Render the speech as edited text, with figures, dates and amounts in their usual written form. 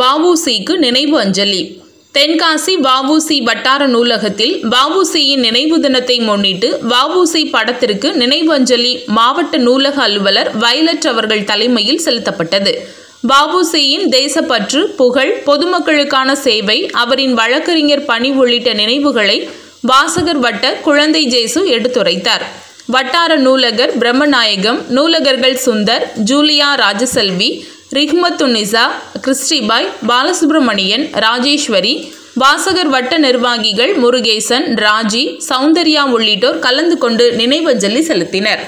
வஉசிக்கு நினைவு அஞ்சலி. தென்காசி வஉசி வட்டார நூலகத்தில் வஉசியின் நினைவு தினத்தை முன்னிட்டு வஉசி படத்திற்கு நினைவு அஞ்சலி மாவட்ட நூலக அலுவலர் வயலட் அவர்கள் தலைமையில் செலுத்தப்பட்டது. வஉசியின் தேசப்பற்று, புகழ், பொதுமக்களுக்கான சேவை, அவரின் வழக்கறிஞர் பணி உள்ளிட்ட நினைவுகளை வாசகர் வட்ட குழந்தை ஜேசு எடுத்துரைத்தார். வட்டார நூலகர் பிரமநாயகம், நூலகர்கள் சுந்தர், ஜூலியா, ராஜசெல்வி, நிஹ்மத்துன்னிஸா, கிறிஸ்டிபாய், பாலசுப்பிரமணியன், ராஜேஸ்வரி, வாசகர் வட்ட நிர்வாகிகள் முருகேசன், ராஜி, சௌந்தர்யா உள்ளிட்டோர் கலந்து கொண்டு நினைவஞ்சலி செலுத்தினர்.